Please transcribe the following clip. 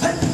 Hey!